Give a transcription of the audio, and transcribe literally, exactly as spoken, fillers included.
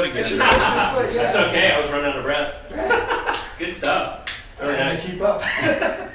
foot again. Foot, yeah. That's okay, I was running out of breath. Good stuff. Very nice. Keep up.